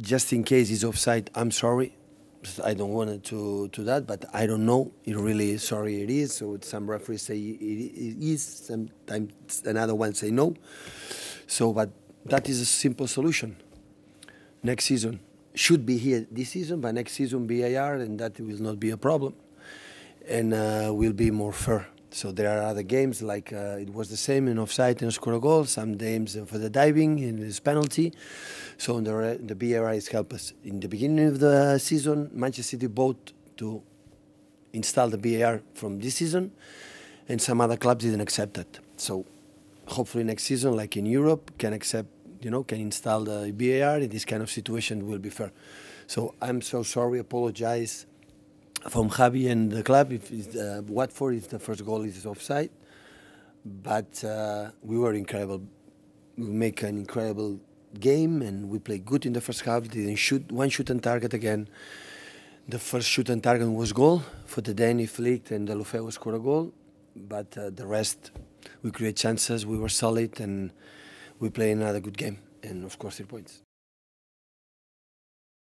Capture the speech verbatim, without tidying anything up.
just in case it's offside, I'm sorry. I don't want to do that, but I don't know. It really, sorry, it is. So some referees say it is, sometimes another one say no. So, but that is a simple solution. Next season should be here this season, but next season V A R, and that will not be a problem, and uh, will be more fair. So there are other games like uh, it was the same in offside and score a goal. Some games for the diving and this penalty. So the the V A R has helped us in the beginning of the season. Manchester City bought to install the V A R from this season, and some other clubs didn't accept it. So hopefully next season, like in Europe, can accept, you know, can install the V A R. In this kind of situation will be fair. So I'm so sorry. Apologize. From Javi and the club, if uh, Watford is the first goal is offside, but uh, we were incredible. We make an incredible game and we played good in the first half. Didn't shoot one shoot and target again. The first shoot and target was goal for the Danny flicked and the Lofeu scored a goal, but uh, the rest we create chances. We were solid and we play another good game and of course three points.